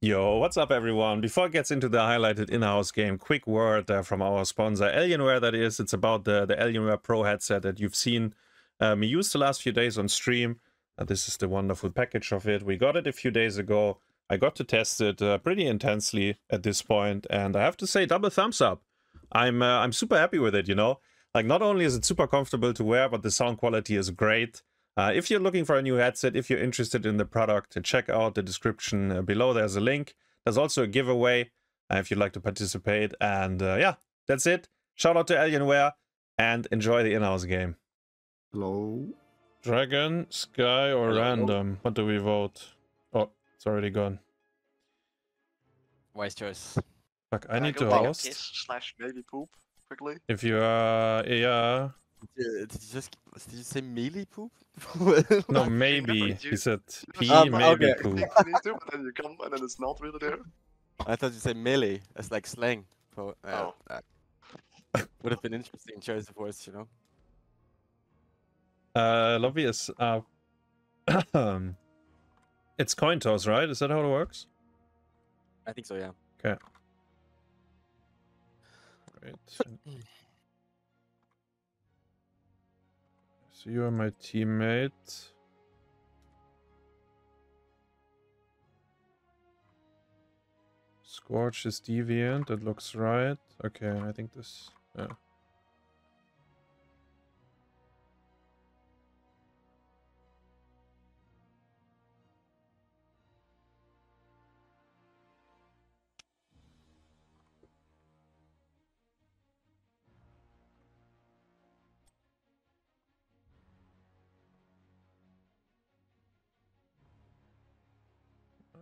Yo, what's up everyone? Before it gets into the highlighted in-house game, quick word from our sponsor Alienware, that is. It's about the Alienware Pro headset that you've seen me use the last few days on stream. This is the wonderful package of it. We got it a few days ago. I got to test it pretty intensely at this point, and I have to say double thumbs up. I'm super happy with it, you know. Like, not only is it super comfortable to wear, but the sound quality is great. If you're looking for a new headset, if you're interested in the product, check out the description below. There's a link. There's also a giveaway if you'd like to participate. And yeah, that's it. Shout out to Alienware and enjoy the in-house game. Hello. Dragon, Sky, or Hello. Random? What do we vote? Oh, it's already gone. Wise choice. Fuck, I need to host. Kiss/maybe poop quickly. If you are, yeah. Did you say melee poop? No, maybe. He said P, maybe okay. Poop. I thought you said melee as like slang. For, would have been interesting choice of words, you know. Lobby is it's coin toss, right? Is that how it works? I think so, yeah. Okay. Great. So you are my teammate. Scorch is deviant, that looks right. Okay, I think this... Yeah.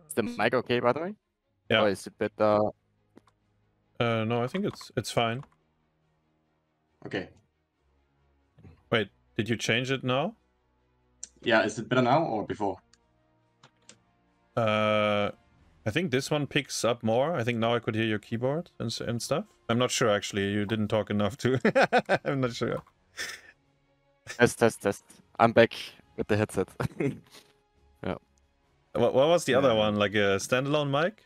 Is the mic okay, by the way? Yeah. Oh, is it better? No, I think it's fine. Okay. Wait, did you change it now? Yeah, is it better now or before? I think this one picks up more. I think now I could hear your keyboard and stuff. I'm not sure, actually. You didn't talk enough to... I'm not sure. Test. I'm back with the headset. Yeah. What was the other one? Like a standalone mic?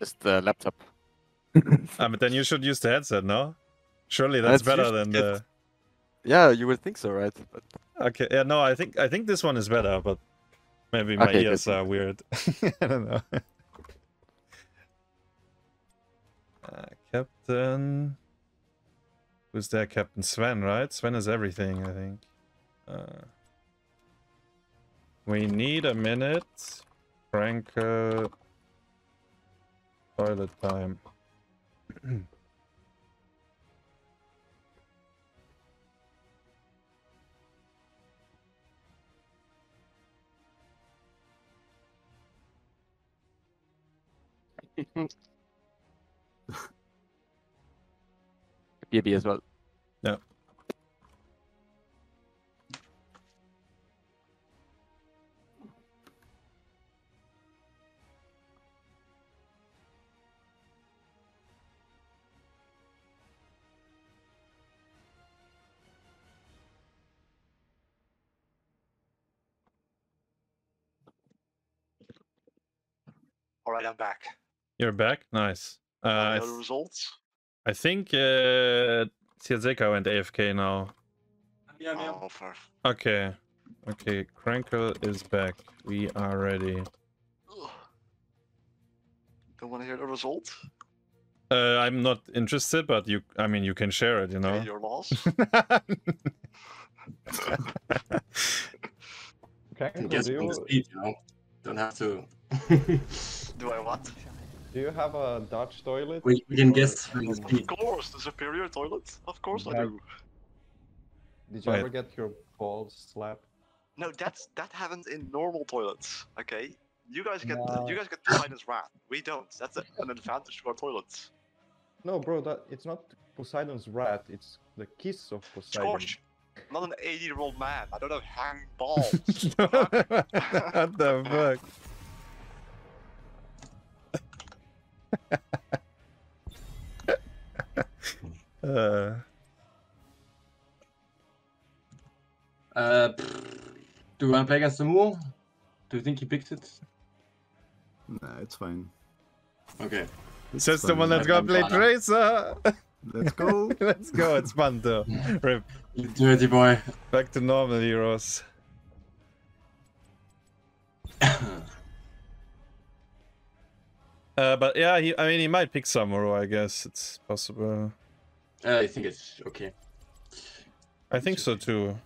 Just the laptop. But then you should use the headset, no? Surely that's better than the... Yeah, you would think so, right? But... Okay, yeah, no, I think this one is better, but maybe my ears are weird. I don't know. Captain... Who's there? Captain Sven, right? Sven is everything, I think. We need a minute. Frank, toilet time. BB as well. Yeah. All right, I'm back. You're back? Nice. The results? I think Siazeka went AFK now. Yeah. Okay. Okay, Krenkel is back. We are ready. Ugh. Don't want to hear the result? I'm not interested, but you can share it, you know. Okay, your loss. Don't have to. Do I what? Do you have a Dutch toilet? We can guess from the speed. Of course, the superior toilet. Of course I do. Did you ever get your balls slapped? No, that happens in normal toilets. Okay, you guys get Poseidon's wrath. We don't. That's an advantage to our toilets. No, bro, it's not Poseidon's wrath. It's the kiss of Poseidon. George. I'm not an 80-year-old man. I don't have hang balls. What the fuck? Do you want to play against Samuel? Do you think he picked it? Nah, it's fine. Okay. Says the one that's gonna play Tracer! Let's go! Let's go, it's fun though. Rip. You dirty boy. Back to normal heroes. But yeah, he, I mean, he might pick Samuro, I guess. It's possible. I think it's okay. I think so too.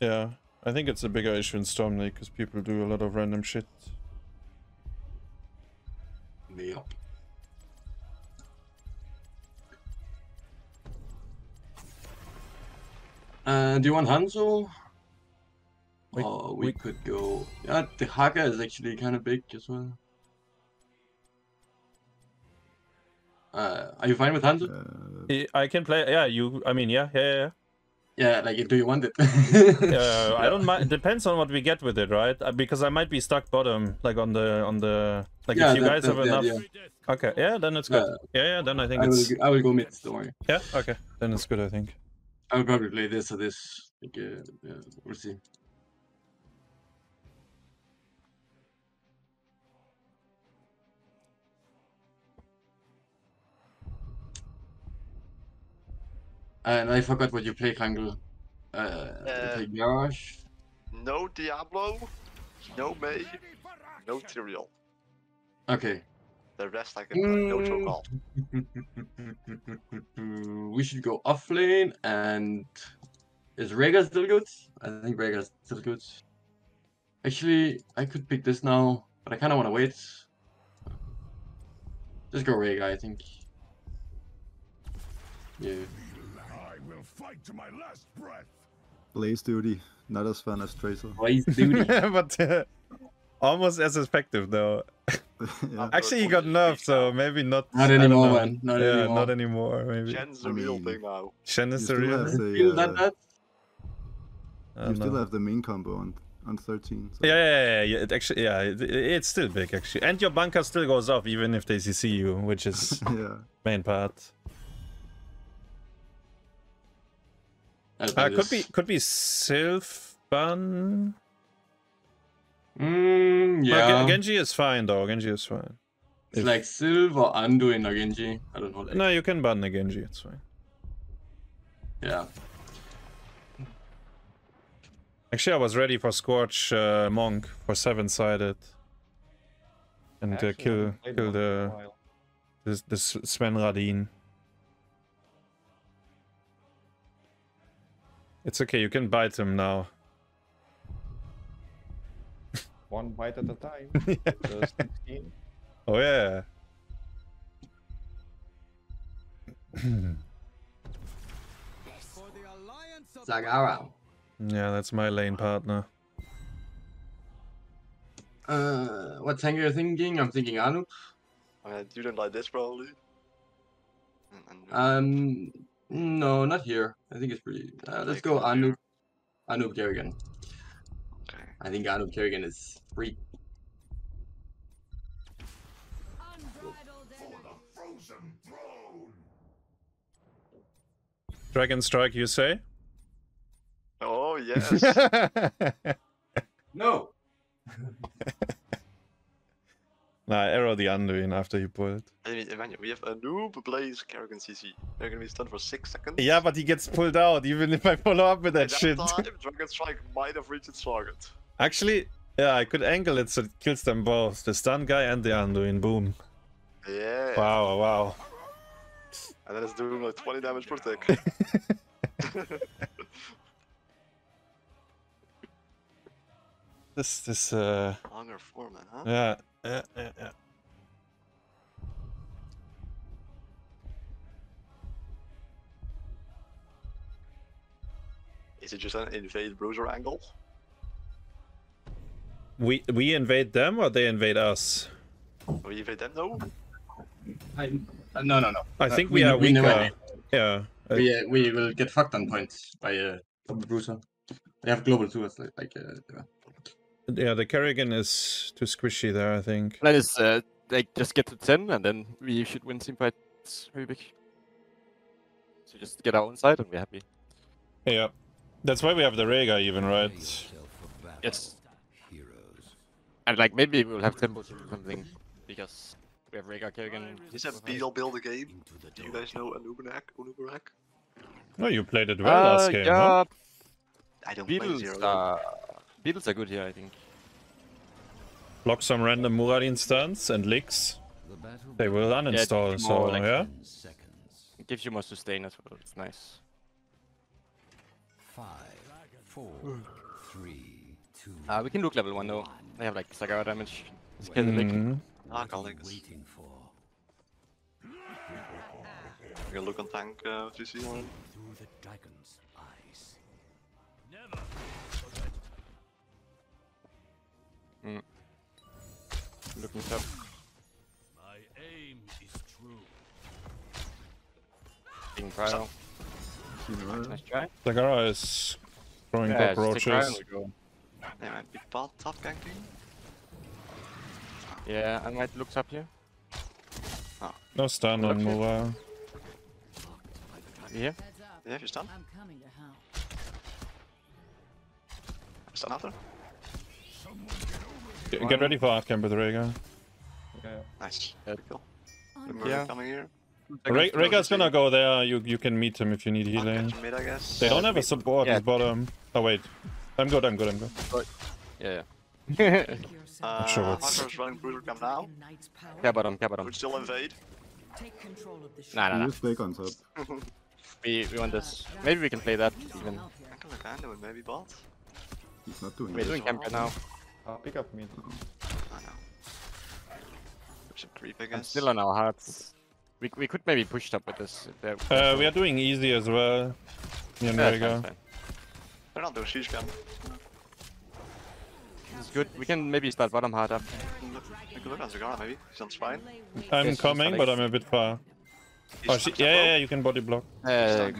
Yeah, I think it's a bigger issue in Storm League because people do a lot of random shit. Yep. Do you want Hanzo? Oh, we could go. Yeah, the Haka is actually kind of big as well. Are you fine with Hanzo? I can play. Yeah, you. I mean, yeah. Yeah, like, do you want it? Yeah, I don't mind. Depends on what we get with it, right? Because I might be stuck bottom, like on the. Like yeah, if you guys have enough. Yeah. Okay, yeah, then it's good. Yeah, then I think it's. I will go mid. Don't worry. Yeah. Okay. Then it's good, I think. I will probably play this or this. Like, yeah, we'll see. And I forgot what you play, Kangol. You play Garrosh. No Diablo, no May, no Tyrael. Okay. The rest I can play, no Cho'Gall. We should go off lane and... Is Rhaegar still good? I think Rhaegar's still good. Actually, I could pick this now, but I kind of want to wait. Just go Rhaegar, I think. Yeah. Fight to my last breath. Blaze duty, not as fun as Tracer. Blaze duty, but almost as effective though. Yeah. Actually, he got nerfed, so maybe not. Not anymore, man. Not anymore. Maybe. Shen's the real thing now. Shen is the real thing. You still have the main combo on 13. So. Yeah. It actually, it's still big actually, and your bunker still goes off even if they CC you, which is main part. Could be Sylvan. Yeah. Genji is fine though. Genji is fine. It's like Silver undoing a Genji. I don't know. Like... No, you can ban the Genji. It's fine. Yeah. Actually, I was ready for Scorch Monk for 7-sided, and kill the Svenradin. It's okay, you can bite him now. One bite at a time. Yeah. 16. Oh yeah. Zagara. Yeah, that's my lane partner. What tank are you thinking? I'm thinking Anup. You don't like this probably. No, not here. I think it's pretty... let's go Anup Kerrigan. I think Anup Kerrigan is free. Dragon Strike, you say? Oh, yes. No! Nah, arrow the Anduin after you pull it. I mean, Emmanuel, we have a noob Blaze Kerrigan CC. They're gonna be stunned for 6 seconds. Yeah, but he gets pulled out even if I follow up with that shit. Time, Dragon Strike might have reached its target. Actually, yeah, I could angle it so it kills them both. The stun guy and the Anduin. Boom. Yeah. Wow. And then it's doing like 20 damage per tick. This longer format, huh? Yeah. Is it just an invade bruiser angle? We invade them or they invade us? We invade them though? No. I think we are weaker. Yeah. We will get fucked on points by the bruiser. They have global too, like. Yeah, the Kerrigan is too squishy there, I think. That is, like, just get to 10 and then we should win team fights very big. So just get our own side and we're happy. Yeah. That's why we have the Rhaegar even, right? Yes. And like maybe we'll have tempo or something because we have Rhaegar Kerrigan. Is that Beal build a game? Do you guys know Anubarak? No, you played it well last game. Yeah. Huh? I don't play zero. Beatles are good here, I think. Block some random Muradin stunts and licks. They will uninstall, yeah, so like, yeah. It gives you more sustain as well, it's nice. 5, 4, 3, 2. We can look level 1 though. They have like Sagara damage. Let's get the lick. We can look on tank CC one. Looking up. My aim is true. Cryo. Nice try. Sagara is throwing cockroaches. They might be top ganking. Yeah, I might look up here. Oh. No stun on Mura. Yeah? Yeah, if you stun. Stun after? Get ready for art camp with Rhaegar. Yeah. Nice. Cool. Yeah. Rhaegar's gonna go there. You can meet him if you need healing. Mid, I guess. They don't have a support at bottom. Oh wait, I'm good. Right. Yeah. Yeah. I'm sure Hunter's running brutal camp now. Cap bottom. We'll still invade. Take control of the ship. Nah. Snake on top. We want this. Maybe we can play that even. I can look at it. Maybe bot. He's not doing. We're doing camp right now. Pick up me. I know. There's a creep, I guess. I'm still on our hearts. We could maybe push up with this. We are doing easy as well. Yeah, there we go. They're not doing huge camp. It's good. We can maybe start bottom hard up. We can look at Zagara maybe. Sounds fine. I'm coming, but I'm a bit far. Oh, yeah, you can body block. Go.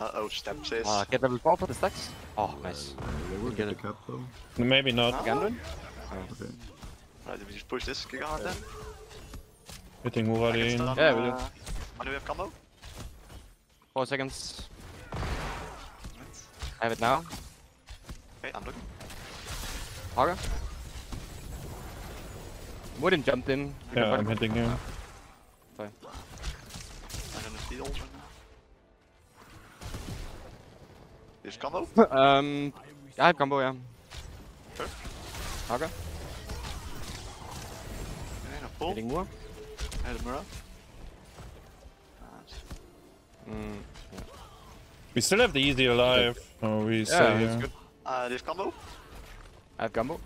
Uh-oh, steps is. Get level 4 for the stacks? Oh, nice. They will get a cap though. Maybe not. Gandalf? Okay. Right, we just push this, kick hard then. Hitting Muradin. Yeah, we do. Do we have combo? 4 seconds. I have it now. Okay, I'm looking. Haga? Wooden jumped in. Yeah, I'm hitting you. Fine. I don't know if right now. Is combo? I have combo, yeah. Sure. Haga. Hitting more. I had a mirror. Yeah. We still have the easy alive. Oh, we say it's good. I have combo. I have combo.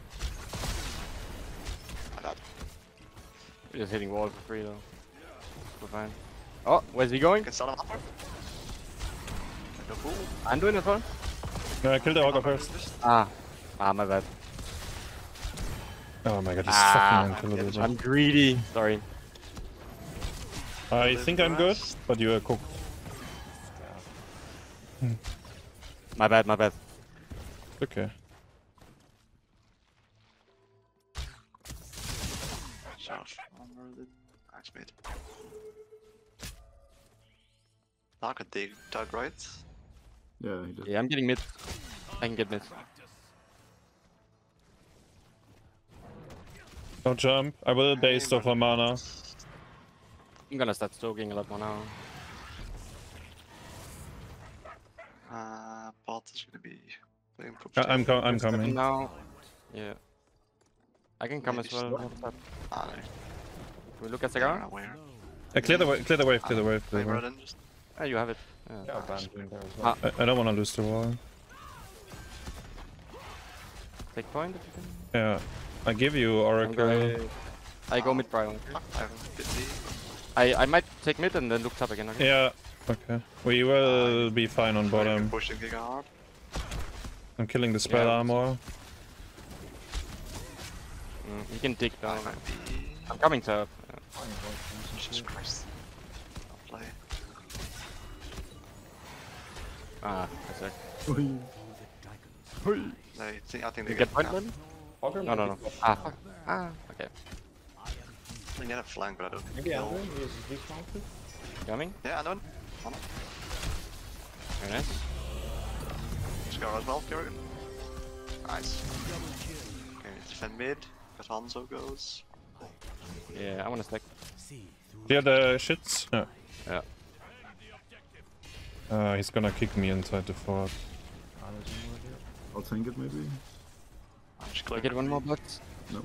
I'm not. We're just hitting walls for free though. We're fine. Oh, where's he going? Can start him upper. I'm doing it fun. No, I killed the ogre first. My bad. Oh my god, he's fucking unkillable. I'm greedy. Sorry. I think I'm good, but you are cooked. My bad. Okay. Dark attack, right? Yeah, he does. Yeah, I'm getting mid. I can get mid. Don't jump. I will base stuff for mana. I'm gonna start soaking a lot more now. Bot is gonna be playing for I'm coming now. Yeah. I can come as well. Can we look at Sagara? Clear the wave. Oh, you have it. I don't want to lose the wall. Take point if you can. Yeah, I give you Oracle. I go mid prior. I might take mid and then look top again. Okay? Yeah, okay. We will be fine on bottom. I'm killing the spell armor. You can dig down. I'm coming top. Jesus Christ. I'll play. That's it. No, I think they get point then? No. Fuck. Okay. I get a flank, but I don't know. Coming? Yeah, I don't. Very nice. Just go as well, Kerrigan. Nice. Okay, defend mid, but Hanzo goes. Yeah, I wanna stack. Clear the shits. Yeah. Yeah. He's gonna kick me inside the fort. I'll tank it maybe. Can I get one more block? No.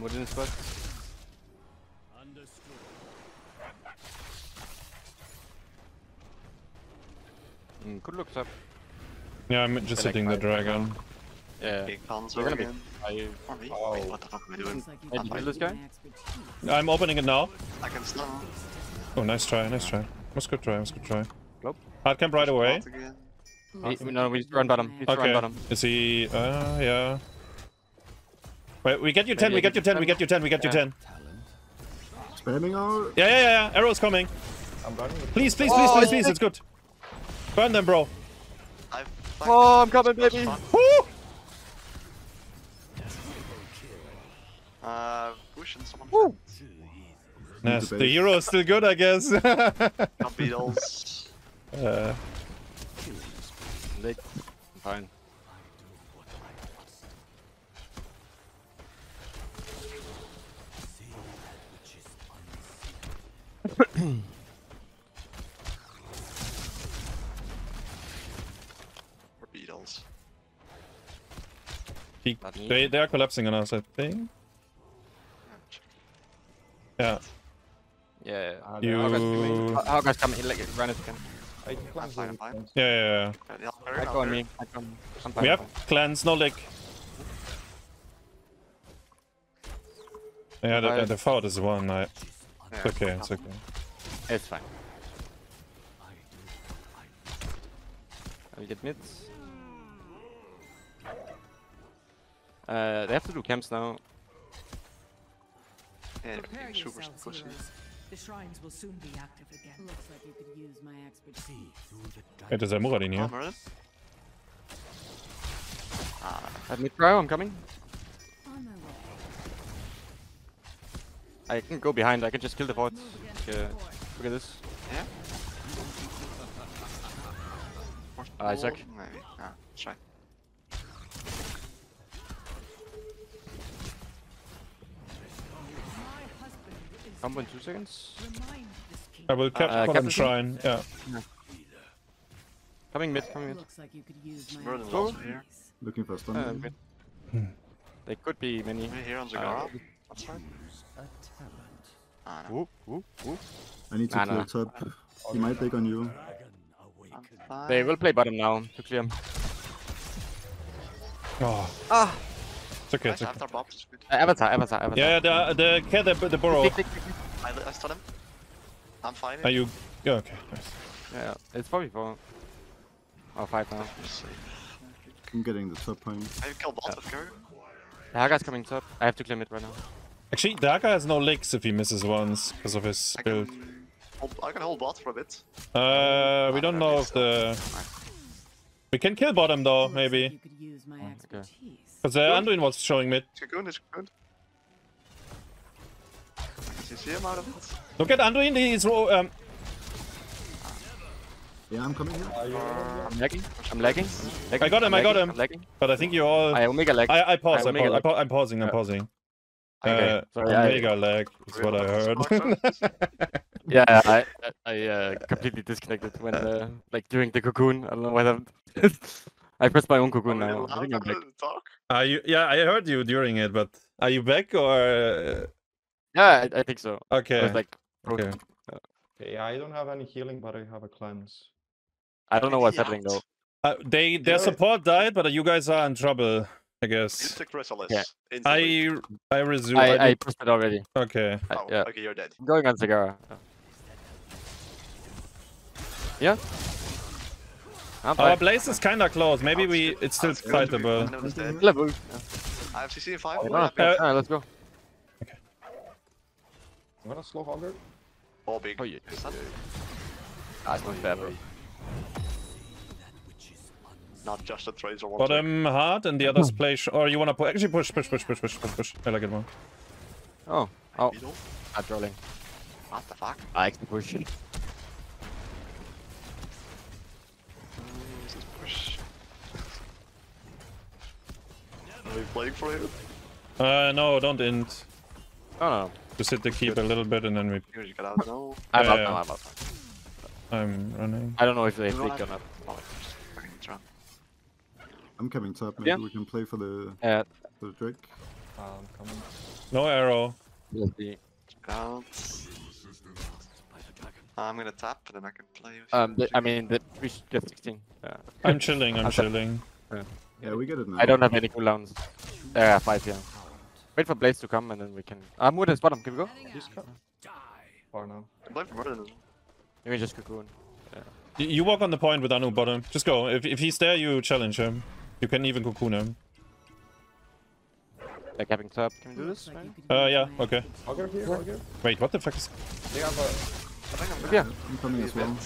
What in his butt? Understood. Good looks up. Yeah, I'm just hitting the dragon. Yeah. Wait, what the fuck am I doing? Did you kill this guy? I'm opening it now. I can slow. Oh, nice try, nice try. Must go try, must go try. Nope. Hard camp right away. No, we just run bottom. Okay. Is he... yeah. Wait, we get you 10, we get you 10, we get you 10, we get you 10. Spamming out? Yeah. Arrow's coming. I'm running. Please, it's good. Burn them, bro. Oh, I'm coming, baby. Woo! Push and someone. Woo! Nice. The hero is still good, I guess. Late. Fine. Beetles. They are collapsing on us, I think. Yeah. Yeah. How guys come in like run it again? Yeah. I go on me. We have clans, no lick. Yeah, the fault is one. It's okay. It's okay. It's fine. We get mids. They have to do camps now. Yeah, super pushy. The shrines will soon be active again. Looks like you could use my expertise. Hey, there's a Murad in here. Let me throw, I'm coming. I can go behind, I can just kill the fort. Look at this. Yeah? Isaac. Maybe. Try. Combo in 2 seconds. I will catch one of the shrine. Yeah. Coming mid, coming mid. Like here. Looking for a stun. There could be many. Here on the ground. That's fine. I need to clear top. He might take on you. They will play bottom now to clear him. Oh. Ah! It's okay, it's okay. Avatar. Yeah, the burrow. I stun him. I'm fine. Are you... Yeah, okay. Nice. Yeah, it's probably 4. Or 5 now. I'm getting the top point. I killed both of you. Haga's coming top. I have to clear mid right now. Actually, Haga has no licks if he misses once, because of his build. I can hold bot for a bit. We don't know if the... We can kill bottom though, maybe. Okay. Because Anduin was showing mid. It's good. You see him out of it? Look at Anduin, he's Yeah, I'm coming here. I'm lagging. I got him. But I think you all... I'm pausing. Okay, sorry, Omega lag is what I heard. Yeah, I completely disconnected when like during the cocoon. I don't know what happened. I pressed my own cocoon now. I think I'm back. Are you? Yeah, I heard you during it, but are you back or? Yeah, I think so. Okay. I was like, okay. I don't have any healing, but I have a cleanse. I don't know what's happening though. Their support died, but you guys are in trouble. I guess. Yeah. I resume. I pressed it already. Okay. Okay, you're dead. I'm going on Zagara. Yeah. Our blaze is kinda close. Maybe it's still fightable. I have CC in 5. Alright, let's go. Okay. I'm gonna slow hogger. All big. Oh yeah. That's not fair, bro. Not just a tracer one. Bottom hard and the others play. Or you wanna push. I like it more. Oh. I'm rolling. What the fuck? I can push it. playing for him? No, don't int. Oh no. Just hit the keep a little bit and then we... Get out now. I'm out now, I'm out now. I'm running. I don't know if they pick or not. Oh, just I'm coming top, maybe we can play for the... Yeah. For the Drake. I'm coming. No arrow. Check out. I'm gonna tap and then I can play with I mean, the reach just 16. Yeah. I'm chilling, I'm chilling. Yeah. Yeah, we get it now. I don't have any cooldowns. There are 5 here. Yeah. Wait for Blaze to come and then we can... I'm with his bottom, can we go? Just go. Or no. Maybe just cocoon. Yeah. You walk on the point with Anu bottom. Just go. If he's there, you challenge him. You can even cocoon him. They're capping top. Can we do this? Right? Yeah, okay. Ogre here, Ogre. Wait, what the fuck is... They have a... I think I'm gonna... Yeah. I'm coming as well.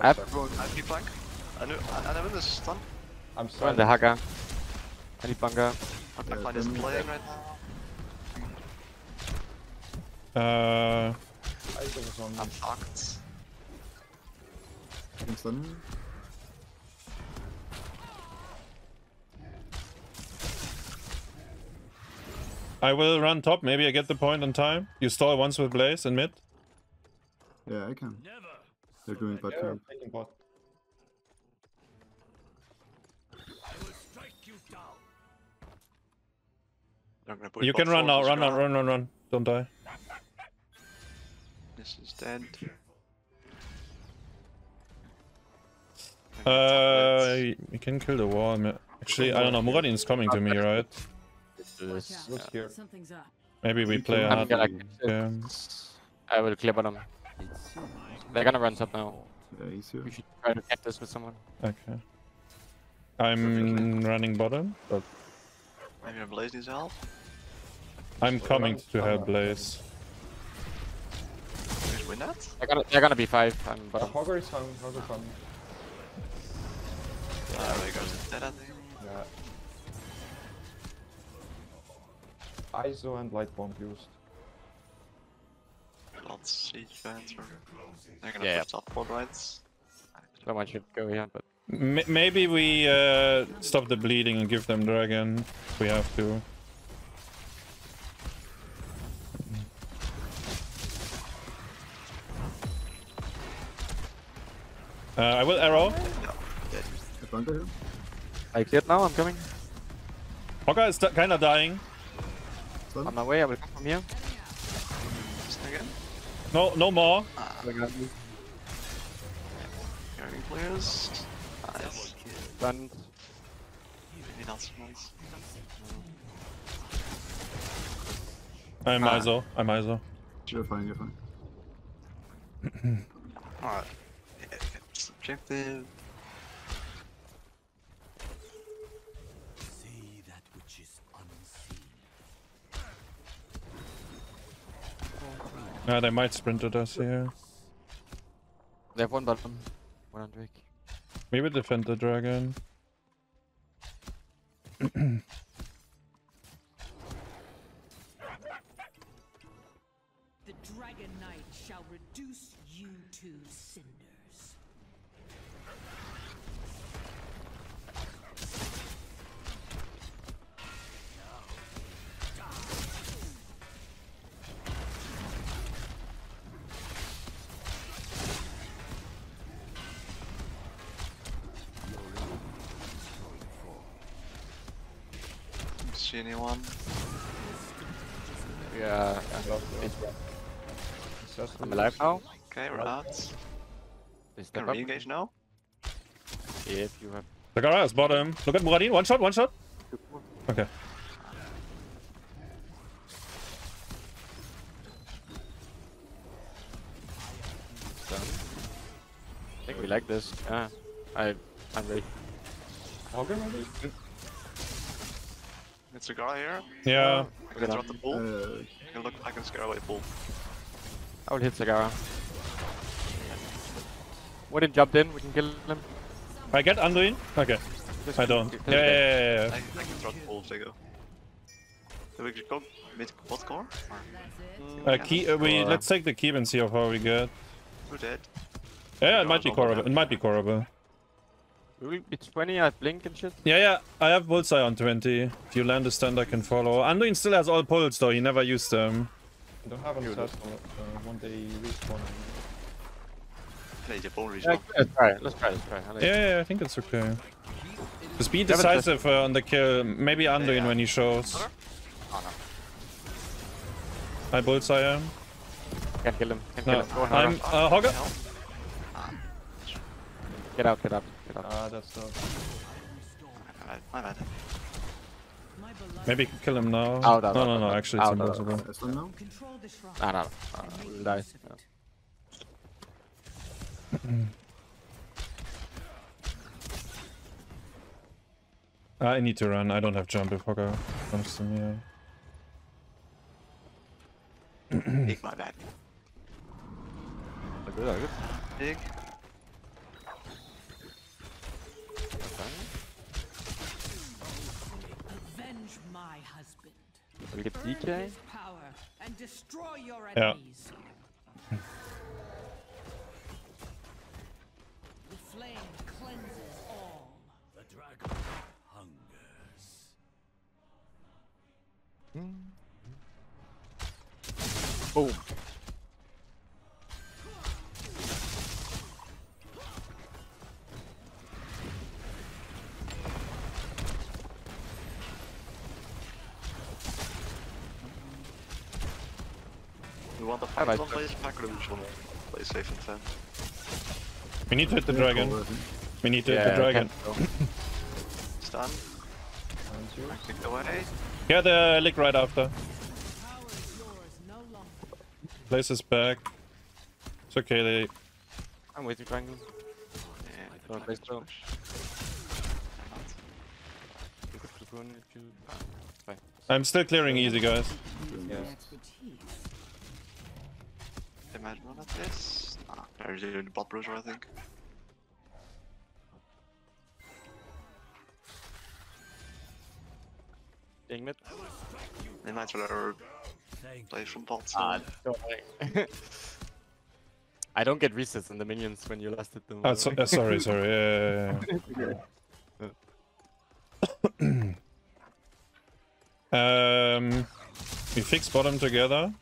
I have a flank. I know this stun. I'm sorry. The Haga. I need bunker. My backline isn't playing right now. I'm fucked. I can stun him. I will run top, maybe I get the point on time. You stall once with Blaze in mid. Yeah, I can. They're doing bot camp. You can run now, run. Don't die. This is dead. You can kill the wall. Actually, I don't know. Muradin's coming to me, right? What's here? Maybe we play hard. I will clear bottom. They're gonna run top now. We should try to get this with someone. Okay. I'm running bottom, but... Maybe Blaze needs help? I'm coming to help Blaze. Can we win that? They're gonna be 5. Hogger is coming, Hogger coming. There he goes, dead I think. Yeah. ISO and light bomb used. Let's see if they're gonna push top board rights. So much should go here, but... Maybe we stop the bleeding and give them dragon. We have to. I will arrow. I cleared now, I'm coming. Hogger is kinda dying. On my way, I will come from here. No, no more. Players. Nice. Run. I'm ISO. I'm ISO. You're fine, you're fine. Alright. Yeah, objective. See that which is unseen. Yeah, they might sprint at us here. They have one button. One on Drake. We will defend the dragon. The dragon knight shall reduce you to cinders. Anyone? Yeah, I'm alive now. Okay, rats. Can we engage now? If you have. The guy is bottom. Look at Muradin. One shot, one shot. Okay. I think we like this. Yeah. I'm ready. Hogger ready? It's a guy here. Yeah. I can drop the bull. I can scare away the bull. I will hit Sagara. Wooden jumped in, we can kill him. I get Anduin? Okay. I don't. Yeah. I can drop the bull if they go. So we can go mid bot core? Let's take the keep and see how far we get. We're dead. Yeah, it might be Koraba. Will be 20, I have blink and shit. Yeah, yeah, I have bullseye on 20. If you land a stun, I can follow. Anduin still has all pulls though, he never used them. I don't have any stun, one day respawn. Let's try. Yeah, I think it's okay. Just be decisive on the kill. Maybe Anduin when he shows. Oh, no. I bullseye him. Can't kill him. Can't kill him. Go on, I'm Hogger. Get out, get up. Ah, that's not. My bad. Maybe kill him now. No, actually, it's impossible. We'll die. I need to run. I don't have jump if Hogger comes to me. Take my bad. Good. Big. Avenge my husband. We get DK. And destroy your enemies. Yeah. The flame cleanses all. The dragon hungers. Boom. Want to fight one place, pack room, play safe and 10. We need to hit the dragon. We need to hit the dragon. Stun. Kick away. Yeah, the lick right after. Place is back. It's okay, they... I'm waiting, Dragon. Yeah, don't place too. I'm still clearing easy, guys. Yeah. Imagine one at this. Ah, they're doing the bot browser, I think. Dang it. They might rather play from bot. I don't get resets on the minions when you last hit them. Oh, so, sorry. Yeah. We fix bottom together.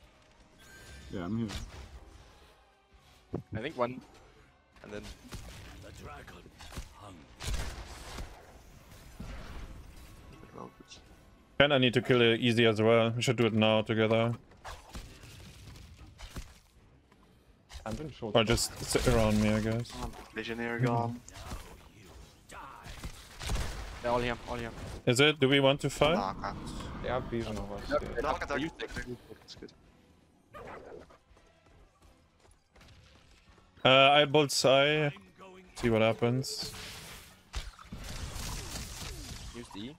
Yeah, I'm here. I think one, and then the dragon hung. And I need to kill it easy as well. We should do it now together. Or just sit around me, I guess. Legionnaire gone. They're all here. Is it? Do we want to fight? No, I can't. They have vision of us. No, I can attack. It's good. I bullseye. See what happens. Use D.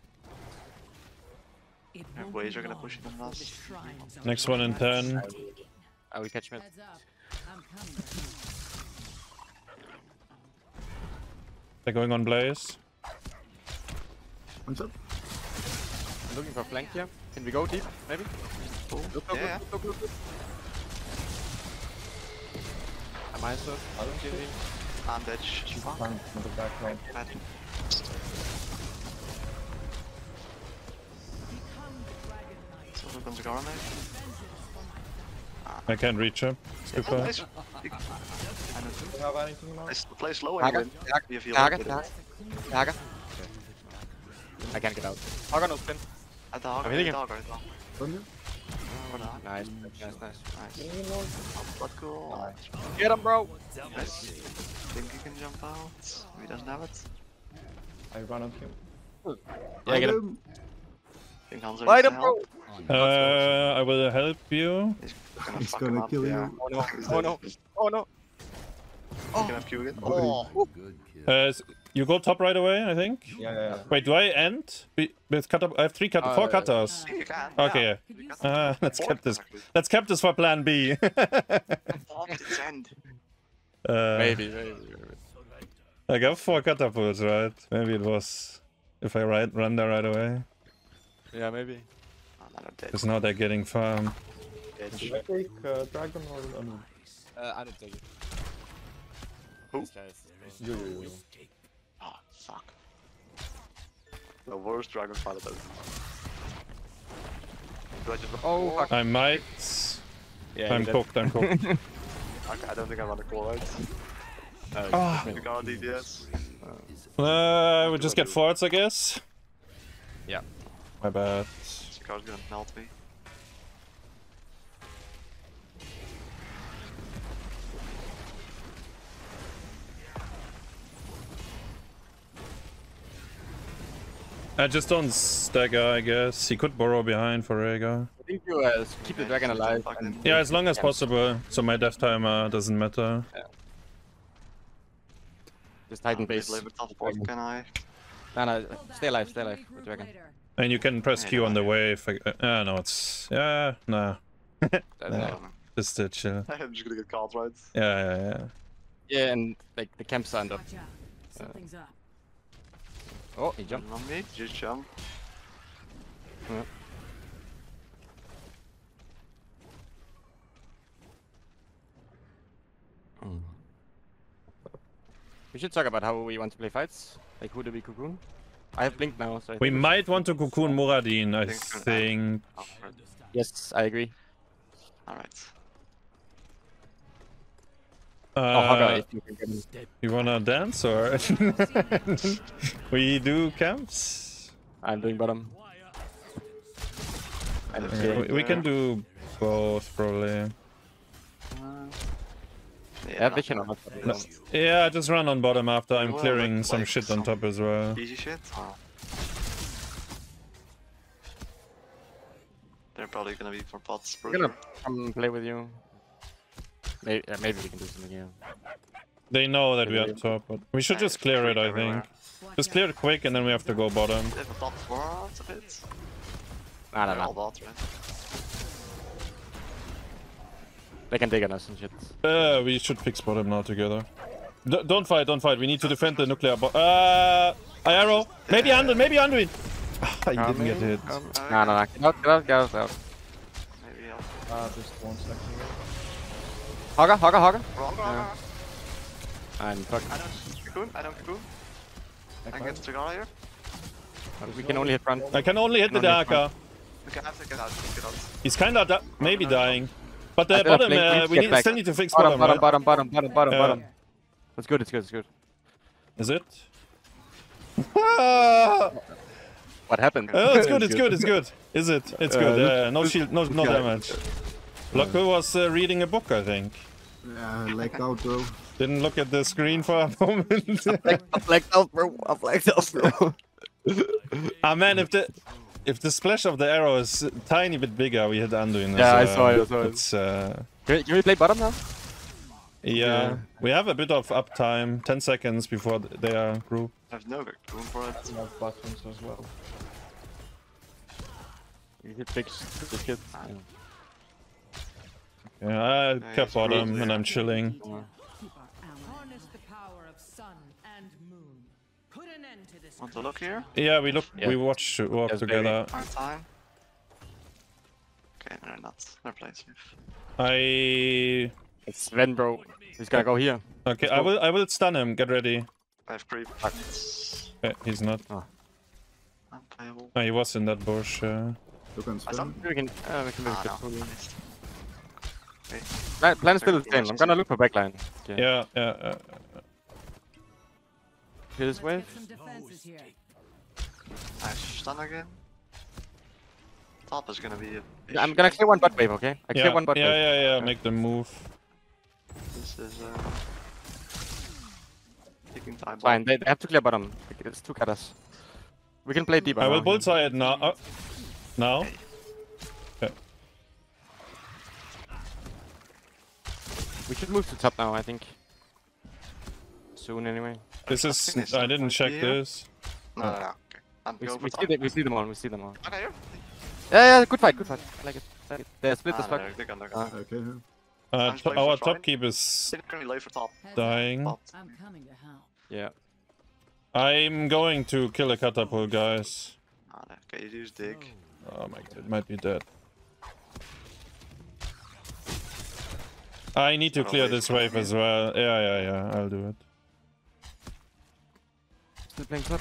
Ways are gonna push it on us. Next one in 10. I will catch him. They're going on Blaze. What's up? I'm looking for a flank here. Can we go deep? Maybe? Oh. Look. Myself, I don't kill him. I'm dead. She's flying from the back line. Someone comes to go on there. I can't reach him. It's too far. Play slow again. Haga. I can't get out. Haga no spin. At the Haga. I'm hitting him. Nice. Get him, bro! Nice. Think you can jump out? He doesn't have it. I run on him. Yeah, get him. Think Hanzo needs to help. I will help you. He's gonna kill you. Oh no. You can have Q again. You go top right away, I think. Yeah. Wait, do I end with cutter? I have four cutters. You can, okay. Yeah. Let's keep this. Let's keep this for Plan B. Maybe. I got four catapults, right? Maybe it was if I run there right away. Yeah, maybe. Because now they're getting farmed. Should I take dragon or no? I don't take it. Who? You. Fuck. The worst dragon fight I've ever done. Do I just... Oh, fuck. I might... Yeah, I'm cooked, I'm cooked. Okay, I don't think I want to call out. We got DPS. We just get forwards, I guess. Yeah. My bad. This card's gonna melt me. I just don't stagger, I guess. He could borrow behind for Rhaegar. I think you keep the dragon alive. Yeah, as long as possible. So my death timer doesn't matter. Yeah. Just Titan base. Can I? No, no, stay alive with dragon. And you can press Q on the wave. No, it's... Yeah, nah. No. Just chill. I'm just gonna get card rights. Yeah, and like the camps are up. Something's up. Oh, he jumped on me. Just jump. Yeah. Mm. We should talk about how we want to play fights. Like, who do we cocoon? I have Blink now, so... We might want to cocoon Muradin, I think. Yes, I agree. Alright. You wanna dance or? We do camps. I'm doing bottom. We can do both probably. Yeah, I just run on bottom after I'm clearing some shit on top as well. Easy shit. They're probably gonna be for bots. I'm gonna come play with you. Maybe we can do something here. They know that we're on top, but we should just clear it, I think. Just clear it quick and then we have to go bottom. They have a top forward a bit. No. They can take on us and shit. We should fix bottom now together. Don't fight. We need to defend the nuclear bot. I arrow. Maybe Anduin. I didn't get hit. No. Get out. Maybe I'll... just one second here. Haga. Yeah. I'm fucked. I don't cocoon. I can get the Dragala here. We can only hit front. I can only hit the Daka. We can have to get out. He's kinda maybe dying. But the bottom, we still need to fix bottom. Bottom. It's good. Is it? What happened? Oh, it's good. Is it? It's good. No shield, no damage. Loco was reading a book, I think. Yeah, lagged out, bro. Didn't look at the screen for a moment. I've lagged out, bro. Ah, man, if the splash of the arrow is a tiny bit bigger, we had Anduin. Yeah, I saw it. Can we play bottom now? Yeah, we have a bit of uptime, 10 seconds before their group. I have no room for it. I have buttons as well. You could fix the kid. Yeah, I kept bottom and I'm chilling. Want to look here? Yeah, we watch walk together. Okay, they're not. They're playing safe. It's Sven, bro. He's gonna go here. Okay, I will stun him. Get ready. I have creep. Okay, he's not. Oh, he was in that bush. We can Plan is still the same. I'm gonna look for backline. Okay. Yeah. Kill this wave. I stun again. Top is gonna be. I'm gonna clear one bot wave, okay? I clear one bot wave. Yeah. Make them move. This is taking time. Fine. They have to clear bottom. It's two cutters. We can play deep. I will bullseye it now. Now. Hey. We should move to top now, I think. Soon, anyway. This is... I didn't check this. No. Okay. We see them all. Okay, yeah, good fight. I like it. They split as fuck. Okay. Our top keep is... dying. I'm coming to help. Yeah. I'm going to kill a catapult, guys. Okay, you use dig. Oh my god, it might be dead. I need to clear this wave as well. Yeah, I'll do it. Still playing top.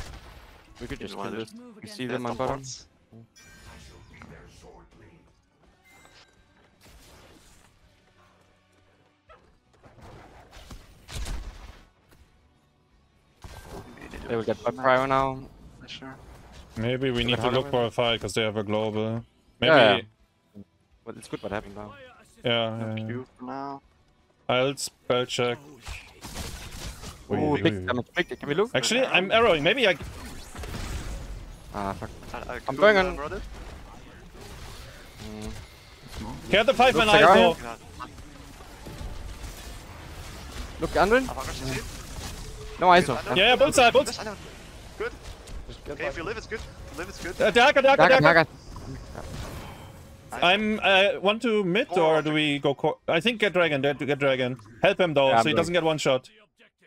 We could just kill this. You see them on bottom? They will get by Pryo now. Sure. Maybe we need to look for a fight because they have a global. Maybe. Yeah. But it's good what happened now. Yeah. Now. I'll spell check. Oh, big damage! Big. Can we look? Actually, I'm arrowing. Maybe I. Ah fuck! I'm going on. Get the 5-man ISO. Look, Andrin. No ISO. Yeah, both sides, both sides. Good. Okay, if you live, it's good. Live, it's good. Daka. I want to mid, or do we go core? I think get dragon. Help him though, so he doesn't get one shot.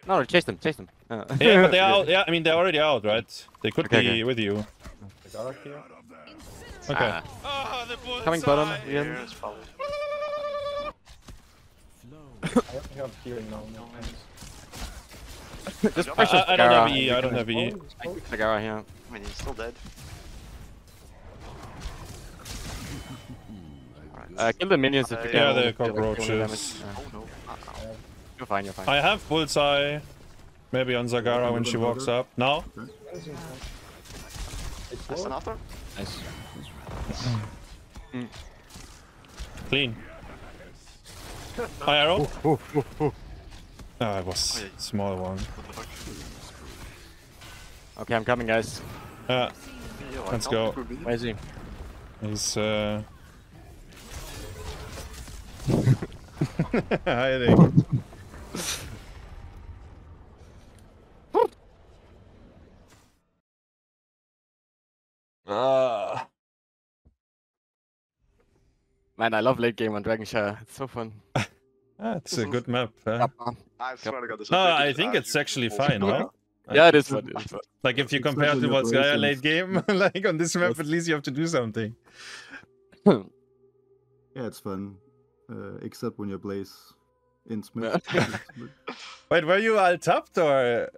No, chase them. Yeah, but they are. Yeah, I mean they're already out, right? They could be with you. Okay. Coming bottom again. I don't have E. I don't have E. Sagara here. I mean, he's still dead. Kill the minions if you can. Yeah, they're cockroaches. Oh no. You're fine. I have bullseye. Maybe on Zagara when she walks up. Now? That's an author? Nice. Clean. High arrow? Ah, it was a small one. Okay, I'm coming, guys. Let's go. Where is he? He's hiding. Man, I love late game on Dragonshire. It's so fun. It's a good map. I swear to God, this. No, I think it's actually fine, right? Yeah, it is fun. Like if you compare to Volskaya late game, like on this map, at least you have to do something. Yeah, it's fun. Except when you blaze in Smith. Wait, were you all tapped or?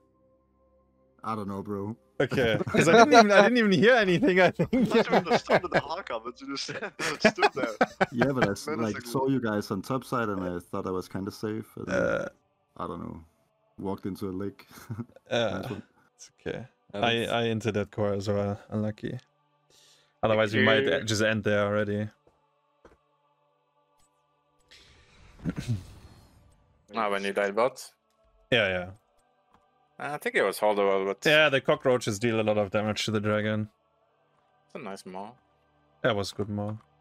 I don't know, bro. Okay, because I didn't even hear anything. I think. Yeah, but I like saw you guys on top side, and I thought I was kind of safe. And I don't know. Walked into a lake. It's okay. I entered that core as well. Unlucky. Otherwise, we might just end there already. When you died bot? Yeah. I think it was holdable, but... Yeah, the cockroaches deal a lot of damage to the dragon. It's a nice maul. That was good maul.